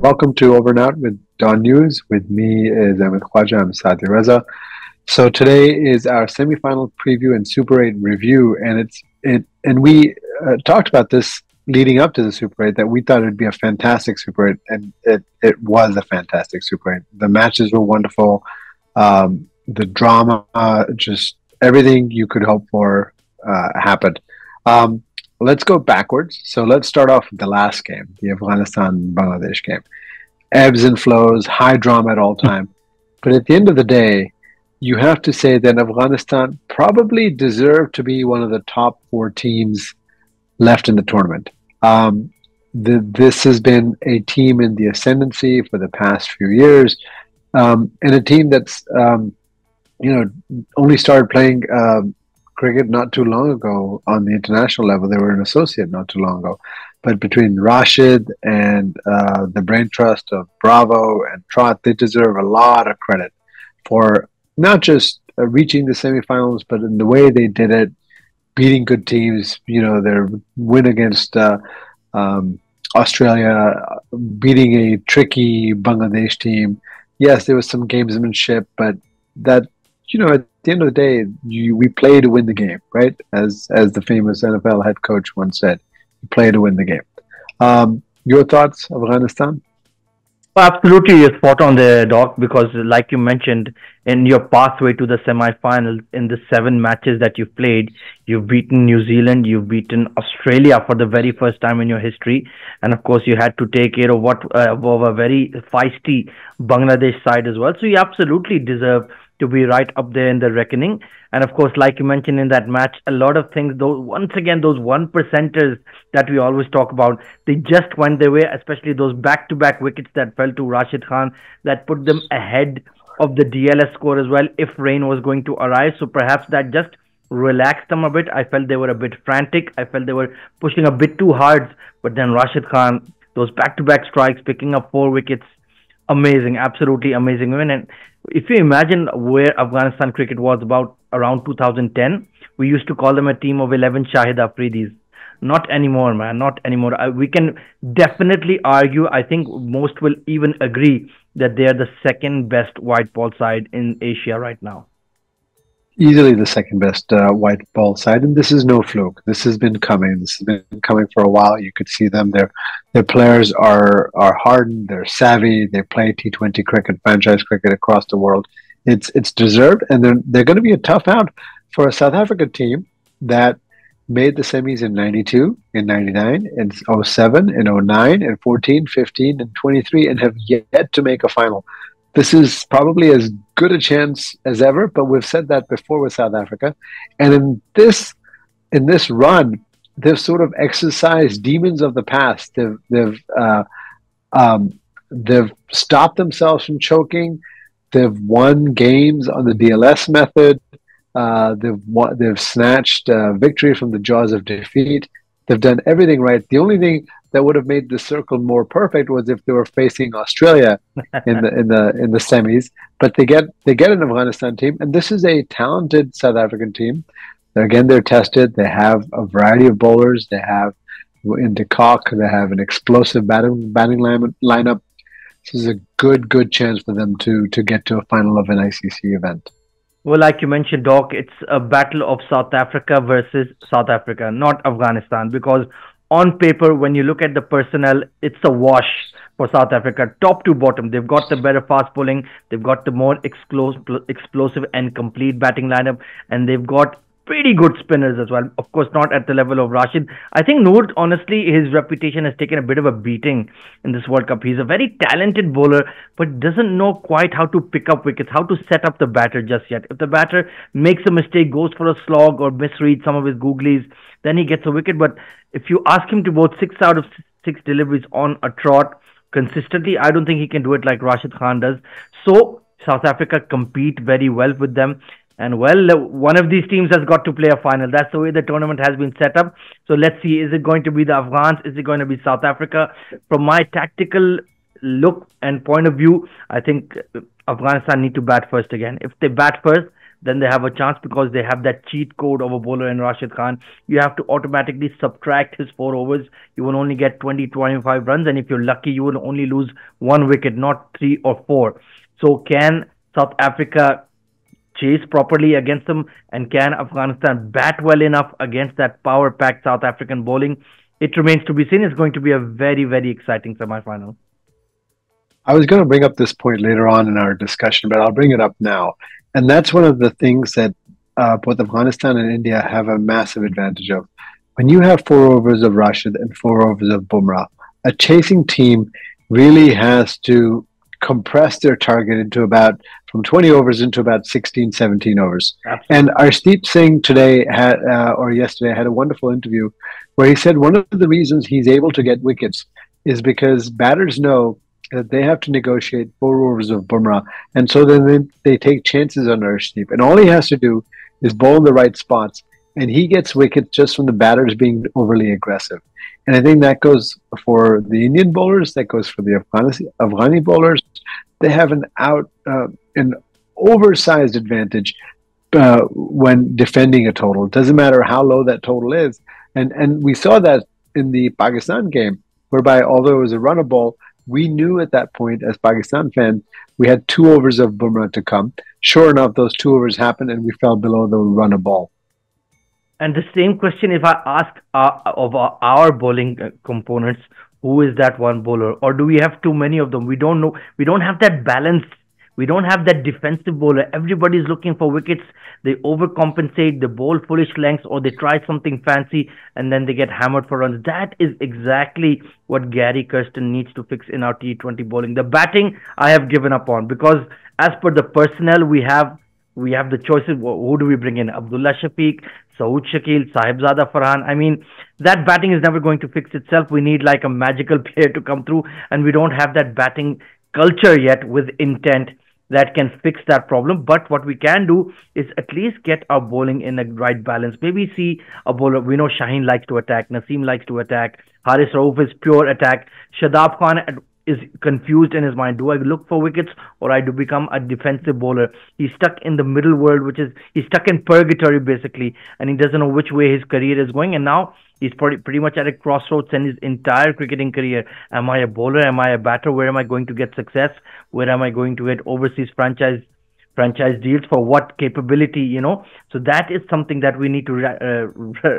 Welcome to Over and Out with Dawn News. With me is Amit Khwaja. I'm Sadi Reza. So today is our semi-final preview and Super 8 review, and we talked about this leading up to the Super 8 that we thought it would be a fantastic Super 8, and it was a fantastic Super 8. The matches were wonderful, the drama, just everything you could hope for happened. Let's go backwards. So let's start off with the last game, the Afghanistan-Bangladesh game. Ebbs and flows, high drama at all time. But at the end of the day, you have to say that Afghanistan probably deserved to be one of the top four teams left in the tournament. This has been a team in the ascendancy for the past few years, and a team that's only started playing cricket not too long ago on the international level. They were an associate not too long ago. But between Rashid and the brain trust of Bravo and Trot, they deserve a lot of credit for not just reaching the semifinals, but in the way they did it, beating good teams. You know, their win against Australia, beating a tricky Bangladesh team. Yes, there was some gamesmanship, but that, you know, at the end of the day, we play to win the game, right? As the famous NFL head coach once said, you play to win the game. Your thoughts, Afghanistan? Well, absolutely, you're spot on there, Doc, because like you mentioned, in your pathway to the semi-final, in the 7 matches that you've played, you've beaten New Zealand, you've beaten Australia for the very first time in your history. And of course, you had to take care of a very feisty Bangladesh side as well. So you absolutely deserve to be right up there in the reckoning. And of course, like you mentioned in that match, a lot of things, those one percenters that we always talk about, they just went their way, especially those back-to-back wickets that fell to Rashid Khan, that put them ahead of the DLS score as well, if rain was going to arrive. So perhaps that just relaxed them a bit. I felt they were a bit frantic. I felt they were pushing a bit too hard. But then Rashid Khan, those back-to-back strikes, picking up 4 wickets, amazing, absolutely amazing win. And if you imagine where Afghanistan cricket was about around 2010, we used to call them a team of 11 Shahid Afridis. Not anymore, man, not anymore. We can definitely argue, I think most will even agree, that they are the second best white ball side in Asia right now. Easily the second best white ball side, and this is no fluke. This has been coming. This has been coming for a while. You could see them. Their players are hardened. They're savvy. They play T20 cricket, franchise cricket across the world. It's deserved, and they're going to be a tough out for a South Africa team that made the semis in '92, in '99, in '07, in '09, in '14, '15, and '23, and have yet to make a final. This is probably as good a chance as ever, but we've said that before with South Africa. And in this run, they've sort of exercised demons of the past. They've stopped themselves from choking. They've won games on the DLS method. They've snatched victory from the jaws of defeat. They've done everything right. The only thing that would have made the circle more perfect was if they were facing Australia in the semis. But they get an Afghanistan team, and this is a talented South African team. Again, they're tested. They have a variety of bowlers. They have in de Kock. They have an explosive batting lineup. This is a good chance for them to get to a final of an ICC event. Well, like you mentioned, Doc, it's a battle of South Africa versus South Africa, not Afghanistan, because on paper, when you look at the personnel, it's a wash for South Africa, top to bottom. They've got the better fast bowling, they've got the more explosive and complete batting lineup, and they've got pretty good spinners as well. Of course, not at the level of Rashid. I think Noor, honestly, his reputation has taken a bit of a beating in this World Cup. He's a very talented bowler, but doesn't know quite how to pick up wickets, how to set up the batter just yet. If the batter makes a mistake, goes for a slog or misreads some of his googlies, then he gets a wicket. But if you ask him to bowl 6 out of 6 deliveries on a trot consistently, I don't think he can do it like Rashid Khan does. So South Africa compete very well with them. And well, one of these teams has got to play a final. That's the way the tournament has been set up. So let's see, is it going to be the Afghans? Is it going to be South Africa? From my tactical look and point of view, I think Afghanistan need to bat first again. If they bat first, then they have a chance because they have that cheat code of a bowler in Rashid Khan. You have to automatically subtract his 4 overs. You will only get 20-25 runs, and if you're lucky, you will only lose 1 wicket, not 3 or 4. So can South Africa chase properly against them, and can Afghanistan bat well enough against that power-packed South African bowling? It remains to be seen. It's going to be a very, very exciting semi-final. I was going to bring up this point later on in our discussion, but I'll bring it up now. And that's one of the things that both Afghanistan and India have a massive advantage of. When you have 4 overs of Rashid and 4 overs of Bumrah, a chasing team really has to compress their target into about from 20 overs into about 16-17 overs. Absolutely. And Arshdeep Singh today had or yesterday had a wonderful interview where he said one of the reasons he's able to get wickets is because batters know that they have to negotiate 4 overs of Bumrah, and so then they take chances on Arshdeep, and all he has to do is bowl in the right spots, and he gets wickets just from the batters being overly aggressive. And I think that goes for the Indian bowlers, that goes for the Afghani bowlers. They have an oversized advantage when defending a total. It doesn't matter how low that total is, and we saw that in the Pakistan game, whereby although it was a runnable, we knew at that point, as Pakistan fans, we had 2 overs of Bumrah to come. Sure enough, those 2 overs happened and we fell below the run a ball. And the same question if I ask of our bowling components, who is that one bowler? Or do we have too many of them? We don't know. We don't have that balance. We don't have that defensive bowler. Everybody's looking for wickets. They overcompensate, they bowl foolish lengths, or they try something fancy and then they get hammered for runs. That is exactly what Gary Kirsten needs to fix in our T20 bowling. The batting I have given up on, because as per the personnel we have the choices. Who do we bring in? Abdullah Shafiq, Saud Shakeel, Sahib Zadha, Farhan. I mean, that batting is never going to fix itself. We need like a magical player to come through, and we don't have that batting culture yet with intent that can fix that problem. But what we can do is at least get our bowling in the right balance. Maybe see a bowler. We know Shaheen likes to attack. Naseem likes to attack. Haris Rauf is pure attack. Shadab Khan is confused in his mind. Do I look for wickets or I do become a defensive bowler? He's stuck in the middle world, which is he's stuck in purgatory basically, and he doesn't know which way his career is going. And now he's pretty much at a crossroads in his entire cricketing career. Am I a bowler? Am I a batter? Where am I going to get success? Where am I going to get overseas franchise deals for what capability, you know? So that is something that we need to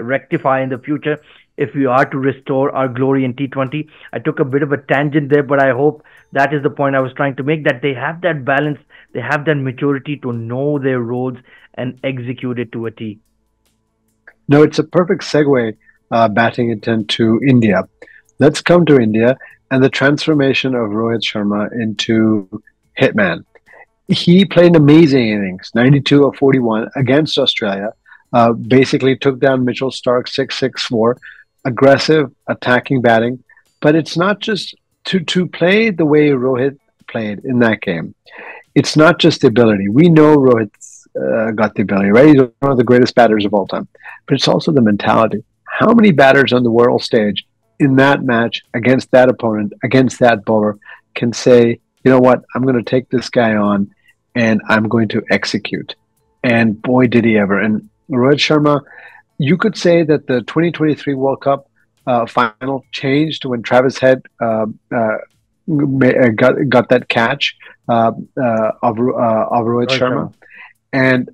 rectify in the future if we are to restore our glory in T20. I took a bit of a tangent there, but I hope that is the point I was trying to make, that they have that balance, they have that maturity to know their roles and execute it to a T. No, it's a perfect segue. Batting intent to India. Let's come to India and the transformation of Rohit Sharma into hitman. He played amazing innings, 92 of 41 against Australia. Basically took down Mitchell Stark 6-6-4. Aggressive, attacking batting. But it's not just to play the way Rohit played in that game. It's not just the ability. We know Rohit's got the ability, right? He's one of the greatest batters of all time. But it's also the mentality. How many batters on the world stage in that match against that opponent, against that bowler, can say, you know what, I'm going to take this guy on and I'm going to execute? And boy, did he ever. And Rohit Sharma, you could say that the 2023 World Cup final changed when Travis Head got that catch of Rohit Sharma. And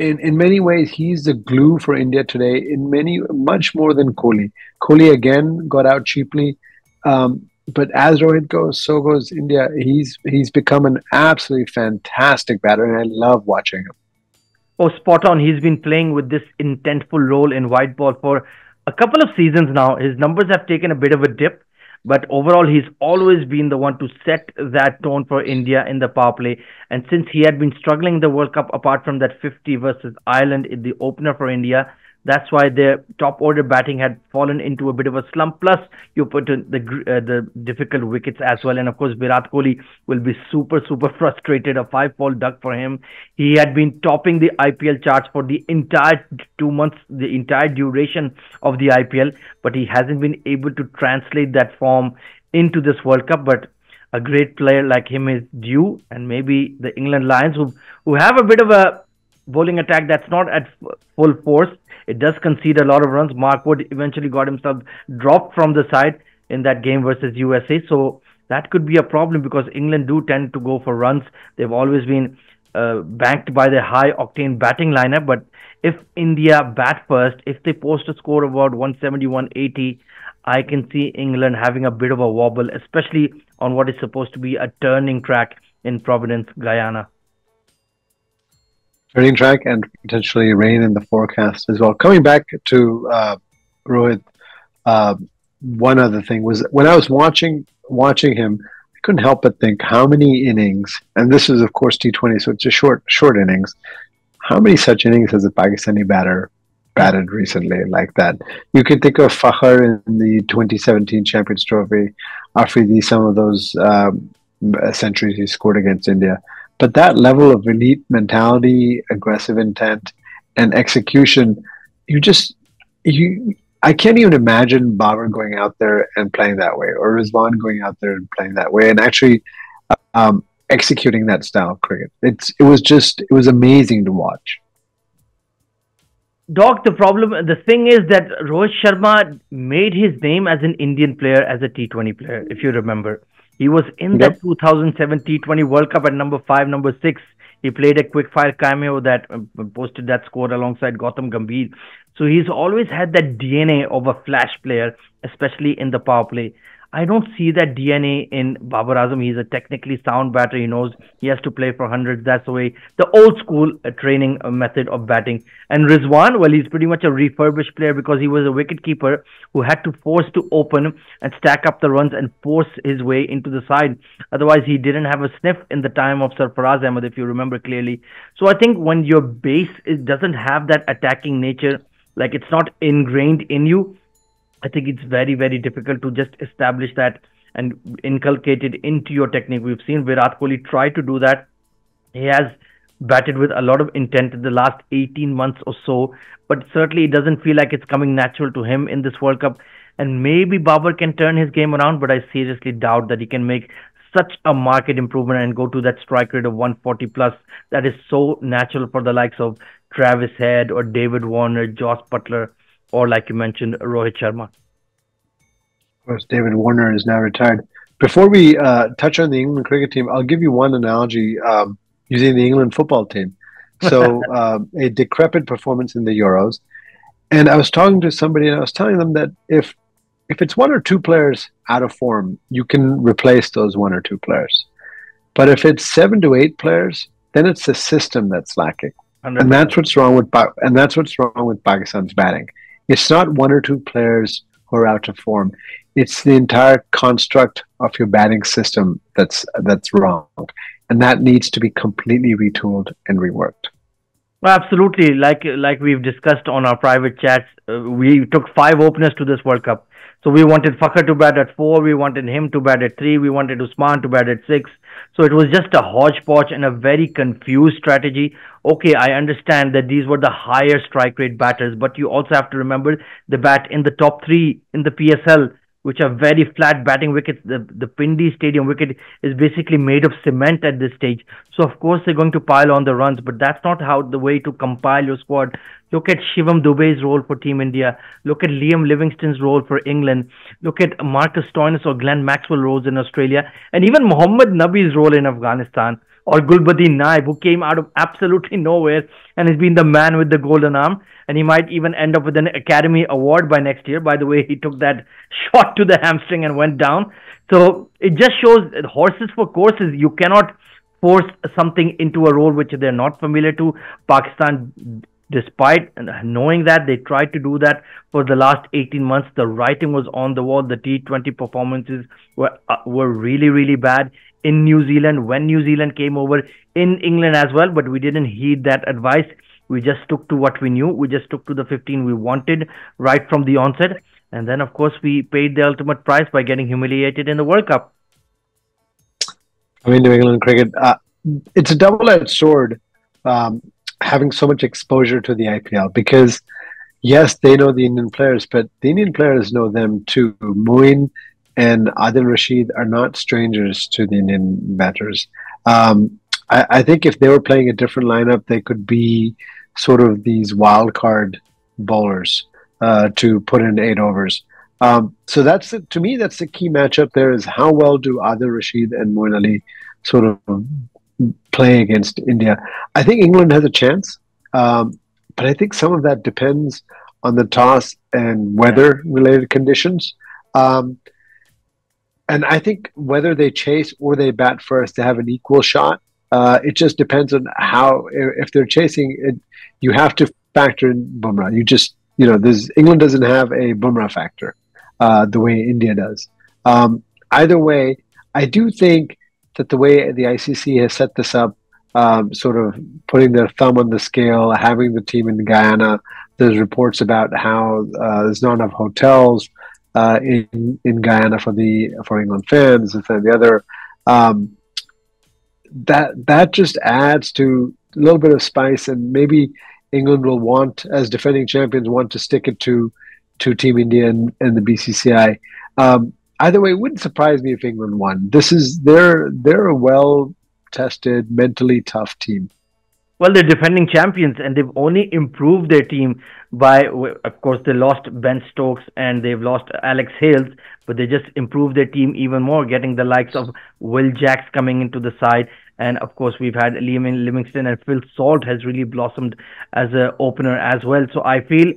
in many ways, he's the glue for India today. In many, much more than Kohli. Kohli again got out cheaply, but as Rohit goes, so goes India. He's become an absolutely fantastic batter, and I love watching him. Oh, spot on! He's been playing with this intentful role in white ball for a couple of seasons now. His numbers have taken a bit of a dip, but overall, he's always been the one to set that tone for India in the power play. And since he had been struggling in the World Cup, apart from that 50 versus Ireland in the opener for India, that's why their top order batting had fallen into a bit of a slump. Plus, you put in the difficult wickets as well. And of course, Virat Kohli will be super, super frustrated. A 5-ball duck for him. He had been topping the IPL charts for the entire 2 months, the entire duration of the IPL. But he hasn't been able to translate that form into this World Cup. But a great player like him is due, and maybe the England Lions, who have a bit of a bowling attack that's not at full force. It does concede a lot of runs. Mark Wood eventually got himself dropped from the side in that game versus USA. So that could be a problem, because England do tend to go for runs. They've always been banked by their high-octane batting lineup. But if India bat first, if they post a score of about 170, 180, I can see England having a bit of a wobble, especially on what is supposed to be a turning track in Providence, Guyana. Turning track and potentially rain in the forecast as well. Coming back to Rohit, one other thing was, when I was watching him, I couldn't help but think how many innings, and this is of course T20, so it's a short innings. How many such innings has a Pakistani batter batted recently like that? You can think of Fakhar in the 2017 Champions Trophy, Afridi, some of those centuries he scored against India. But that level of elite mentality, aggressive intent, and execution—you just—I can't even imagine Babar going out there and playing that way, or Rizwan going out there and playing that way, and actually executing that style of cricket. It was amazing to watch. Doc, the thing is that Rohit Sharma made his name as an Indian player, as a T20 player, if you remember. He was in the 2007 T20 World Cup at number 5, number 6. He played a quick-fire cameo that posted that score alongside Gautam Gambhir. So he's always had that DNA of a flash player, especially in the power play. I don't see that DNA in Babar Azam. He's a technically sound batter. He knows he has to play for hundreds. That's the way, the old-school training method of batting. And Rizwan, well, he's pretty much a refurbished player, because he was a wicketkeeper who had to force to open and stack up the runs and force his way into the side. Otherwise, he didn't have a sniff in the time of Sarfaraz Ahmed, if you remember clearly. So I think when your base doesn't have that attacking nature, like it's not ingrained in you, I think it's very, very difficult to just establish that and inculcate it into your technique. We've seen Virat Kohli try to do that. He has batted with a lot of intent in the last 18 months or so, but certainly it doesn't feel like it's coming natural to him in this World Cup. And maybe Babar can turn his game around, but I seriously doubt that he can make such a market improvement and go to that strike rate of 140 plus that is so natural for the likes of Travis Head or David Warner, Joss Butler, or, like you mentioned, Rohit Sharma. Of course, David Warner is now retired. Before we touch on the England cricket team, I'll give you one analogy using the England football team. So a decrepit performance in the Euros. And I was talking to somebody and I was telling them that if it's one or two players out of form, you can replace those one or two players. But if it's 7 to 8 players, then it's the system that's lacking. 100%. And that's what's wrong with Pakistan's batting. It's not one or two players who are out of form. It's the entire construct of your batting system that's wrong. And that needs to be completely retooled and reworked. Well, absolutely. Like we've discussed on our private chats, we took 5 openers to this World Cup. So we wanted Fakhar to bat at 4. We wanted him to bat at 3. We wanted Usman to bat at 6. So it was just a hodgepodge and a very confused strategy. Okay, I understand that these were the higher strike rate batters, but you also have to remember the bat in the top 3 in the PSL, which are very flat batting wickets. The Pindi Stadium wicket is basically made of cement at this stage. So, of course, they're going to pile on the runs, but that's not the way to compile your squad. Look at Shivam Dubey's role for Team India. Look at Liam Livingston's role for England. Look at Marcus Stoinis or Glenn Maxwell roles in Australia. And even Mohammad Nabi's role in Afghanistan. Or Gulbuddin Naib, who came out of absolutely nowhere and has been the man with the golden arm. And he might even end up with an Academy Award by next year. By the way, he took that shot to the hamstring and went down. So it just shows horses for courses. You cannot force something into a role which they're not familiar to. Pakistan, despite knowing that, they tried to do that for the last 18 months. The writing was on the wall. The T20 performances were really, really bad. In New Zealand, when New Zealand came over, in England as well, but we didn't heed that advice. We just took to what we knew. We just took to the 15 we wanted right from the onset. And then, of course, we paid the ultimate price by getting humiliated in the World Cup. I mean, New England cricket, it's a double-edged sword having so much exposure to the IPL, because, yes, they know the Indian players, but the Indian players know them too. Moeen and Adil Rashid are not strangers to the Indian batters. I think if they were playing a different lineup, they could be sort of these wild card bowlers to put in 8 overs. So that's the, to me, that's the key matchup there, is how well do Adil Rashid and Moeen Ali sort of play against India. I think England has a chance, but I think some of that depends on the toss and weather-related conditions. And I think whether they chase or they bat first, they have an equal shot. It just depends on how, if they're chasing, you have to factor in Bumrah. England doesn't have a Bumrah factor the way India does. Either way, I do think that the way the ICC has set this up, sort of putting their thumb on the scale, having the team in Guyana, there's reports about how there's not enough hotels in Guyana for England fans, this and the other. That just adds to a little bit of spice, and maybe England will want, as defending champions, want to stick it to Team India and the BCCI. Either way, it wouldn't surprise me if England won. They're a well-tested, mentally tough team. Well, they're defending champions, and they've only improved their team by, of course, they lost Ben Stokes and they've lost Alex Hales, but they just improved their team even more, getting the likes of Will Jacks coming into the side. And, of course, we've had Liam Livingston, and Phil Salt has really blossomed as an opener as well. So I feel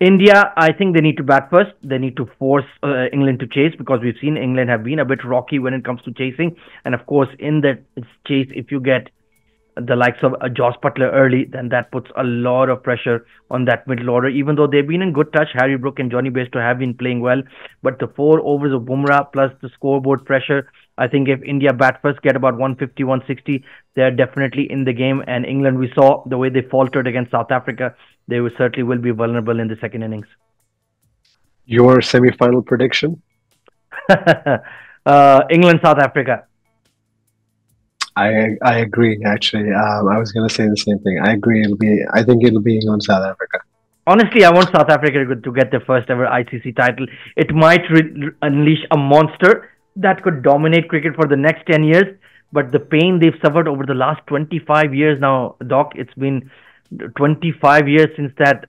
India, I think they need to bat first. They need to force England to chase, because we've seen England have been a bit rocky when it comes to chasing. And, of course, in that chase, if you get the likes of Joss Butler early, then that puts a lot of pressure on that middle order, even though they've been in good touch. Harry Brook and Johnny Bairstow have been playing well, but the 4 overs of Bumrah plus the scoreboard pressure, I think if India bat first, get about 150, 160, they're definitely in the game. And England, we saw the way they faltered against South Africa, they certainly will be vulnerable in the second innings. Your semi-final prediction? England, South Africa. I agree, actually. I was going to say the same thing. I agree. I think it'll be England, South Africa. Honestly, I want South Africa to get their first ever ICC title. It might unleash a monster that could dominate cricket for the next 10 years. But the pain they've suffered over the last 25 years now, Doc, it's been 25 years since that,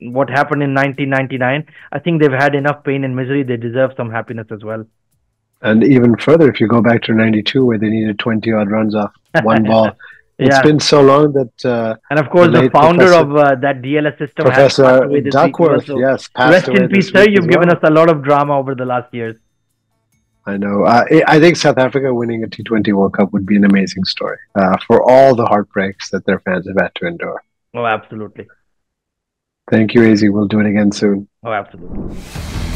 what happened in 1999. I think they've had enough pain and misery. They deserve some happiness as well. And even further, if you go back to 92, where they needed 20-odd runs off one ball. It's been so long that... and of course, the founder of that DLS system, Professor Duckworth, passed away. Rest in peace, sir. You've given us a lot of drama over the last years. I know. I think South Africa winning a T20 World Cup would be an amazing story for all the heartbreaks that their fans have had to endure. Oh, absolutely. Thank you, AZ. We'll do it again soon. Oh, absolutely.